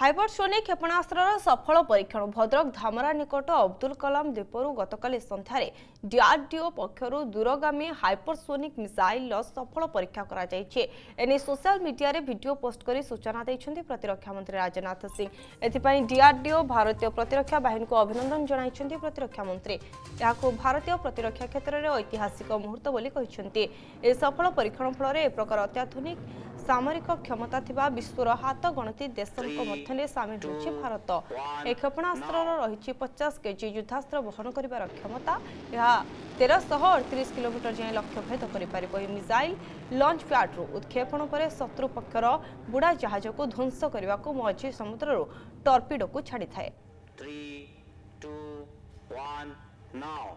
Hypersonic क्षेपणास्त्रर सफल परीक्षण भद्रक धामरा निकट अब्दुल कलाम द्वीपरू गतकाली सन्धारे डीआरडीओ पक्षरू दूरगामी हाइपरसोनिक मिसाइल सफल परीक्षा करा जायछे। एने सोशल मीडिया रे वीडियो पोस्ट करी सूचना दैछन्ती प्रतिरक्षा मंत्री राजनाथ सिंह। एथिपाई डीआरडीओ भारतीय प्रतिरक्षा बाहिनी को अभिनंदन जणाइछन्ती प्रतिरक्षा मंत्री। याको भारतीय प्रतिरक्षा क्षेत्र रे ऐतिहासिक मुहूर्त बोली कहिछन्ती। ए सफल परीक्षण फल रे ए प्रकार अत्याधुनिक सामरिक क्षमता थिबा विश्वर हाथ गणती देशक मध्यरे सामिल होछि भारत। ए क्षेपणास्त्र रहिछि 50 केजी युद्धास्त्र वहन करिवार क्षमता। यहा 1338 किलोमीटर जाय लक्ष्यभेद करिपारिबो। ए मिसाइल लॉन्च प्याडरु उत्क्षेपण परे शत्रु पक्षर बुडा जहाजको ध्वंस करिवाको मझी समुद्ररो टॉर्पिडोको छाडिथाय। 3 2 1 नाउ